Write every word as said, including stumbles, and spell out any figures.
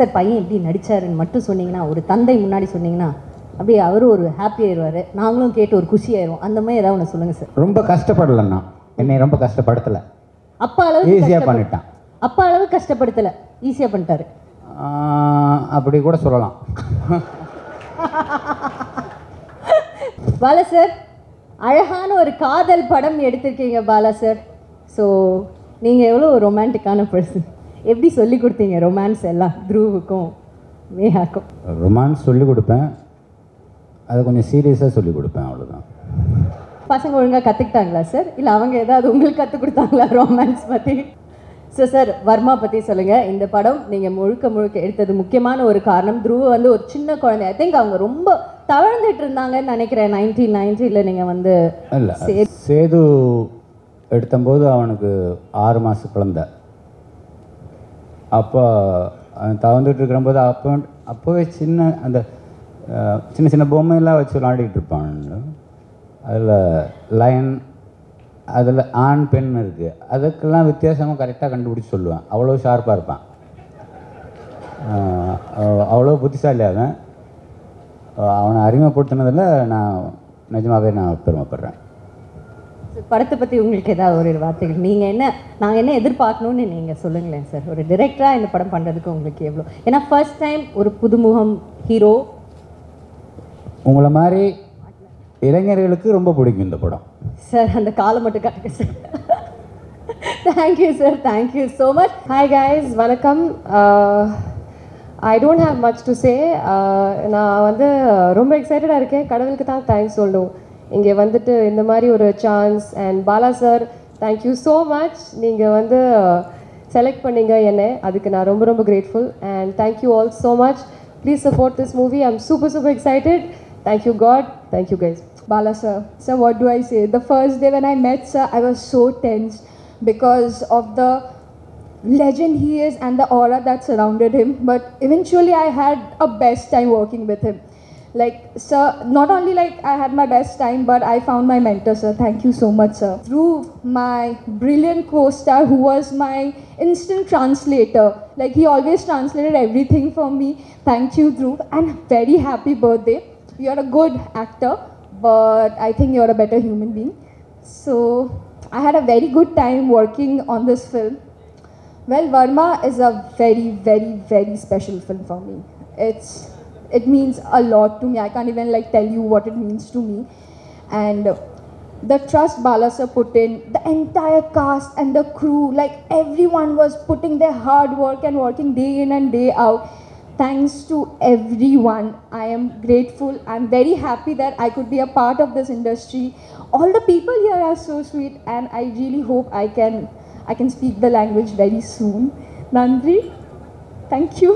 Sir, பையன் இப்படி நடிச்சாருன்னு மட்டும் சொன்னீங்கன்னா ஒரு தந்தை முன்னாடி சொன்னீங்கன்னா அப்படியே அவரு ஒரு ஹாப்பி ஆயிடுவாரு, நாங்களும் கேட்டு ஒரு குஷி ஆயிடுவோம். அந்த மாதிரி ஏதாவது ஒன்று சொல்லுங்க சார். ரொம்ப கஷ்டப்படலன்னா என்னை ரொம்ப கஷ்டப்படுத்தல, அப்பா அளவு ஈஸியாக பண்ணிட்டான், அப்பா அளவு கஷ்டப்படுத்தல, ஈஸியாக பண்ணிட்டாரு அப்படி கூட சொல்லலாம். பாலா சார், அழகான ஒரு காதல் படம் எடுத்திருக்கீங்க பாலா சார். ஸோ நீங்கள் எவ்வளோ ரொமான்டிக்கான பர்சன், எப்படி சொல்லி கொடுத்தீங்க ரொமான்ஸ் எல்லாம் த்ரூவுக்கும் மேகாக்கும்? ரொமான்ஸ் சொல்லி கொடுப்பேன், அதை கொஞ்சம் சீரியஸாக சொல்லி கொடுப்பேன், அவ்வளோதான். பசங்க ஒழுங்காக கற்றுக்கிட்டாங்களா சார், இல்லை அவங்க ஏதாவது உங்களுக்கு கற்றுக் கொடுத்தாங்களா ரொமான்ஸ் பற்றி? ஸோ சார், வர்மா பற்றி சொல்லுங்கள். இந்த படம் நீங்கள் முழுக்க முழுக்க எடுத்தது முக்கியமான ஒரு காரணம் த்ரூவை வந்து ஒரு சின்ன குழந்தை, ஐ திங்க் அவங்க ரொம்ப தவழ்ந்துட்டு இருந்தாங்கன்னு நினைக்கிறேன். நைன்டீன் நைன்ட்டியில் நீங்கள் வந்து இல்லை சேது எடுத்தம்போது அவனுக்கு ஆறு மாத குழந்தை, அப்போ தவந்துட்டு இருக்கிறம்போது அப்போ அப்போவே சின்ன அந்த சின்ன சின்ன பொம்மையெல்லாம் வச்சு விளையாடிட்டு இருப்பான். அதில் லயன், அதில் ஆண் பெண் இருக்குது, அதுக்கெல்லாம் வித்தியாசமாக கரெக்டாக கண்டுபிடிச்சி சொல்லுவேன், அவ்வளோ ஷார்ப்பாக இருப்பான், அவ்வளோ புத்திசாலியாவேன். அவனை அறிமுகப்படுத்தினதில் நான் நிஜமாகவே நான் பெருமைப்படுறேன். படத்தை பற்றி உங்களுக்கு ஏதாவது ஒரு வார்த்தைகள், நீங்கள் என்ன நாங்கள் என்ன எதிர்பார்க்கணும்னு நீங்கள் சொல்லுங்களேன் சார், ஒரு டைரக்டராக இந்த படம் பண்ணுறதுக்கு உங்களுக்கு எவ்வளோ? ஏன்னா ஃபர்ஸ்ட் டைம் ஒரு புதுமுகம் ஹீரோ. உங்களை மாதிரி இளைஞர்களுக்கு ரொம்ப பிடிக்கும் இந்த படம் சார். அந்த காலம் மட்டும் காட்டுங்க sir. Thank you sir, thank you so much. Hi guys, வணக்கம். I don't have much to say. நான் வந்து ரொம்ப எக்ஸைட்டடாக இருக்கேன், கடவுளுக்கு தான் தேங்க்ஸ் சொல்லணும் இங்கே வந்துட்டு இந்த மாதிரி ஒரு chance. And Bala sir, thank you so much, நீங்கள் வந்து செலக்ட் பண்ணிங்க என்னை, அதுக்கு நான் ரொம்ப ரொம்ப grateful. And thank you all so much, please support this movie, I am super super excited. Thank you God, thank you guys. Bala sir, sir, what do I say? The first day when I met sir, I was so tense because of the legend he is and the aura that surrounded him. But eventually, I had a best time working with him. Like sir, not only like I had my best time, but I found my mentor sir. Thank you so much sir. Through my brilliant co-star who was my instant translator. Like he always translated everything for me. Thank you Dhruv, and very happy birthday. You are a good actor. But I think you're a better human being. So I had a very good time working on this film. Well, Varma is a very, very, very special film for me. It's, it means a lot to me. I can't even like tell you what it means to me. And the trust Bala sir put in, the entire cast and the crew, like everyone was putting their hard work and working day in and day out. Thanks to everyone. I am grateful. I'm very happy that I could be a part of this industry. All the people here are so sweet, and I really hope I can I can speak the language very soon. Nandri, thank you.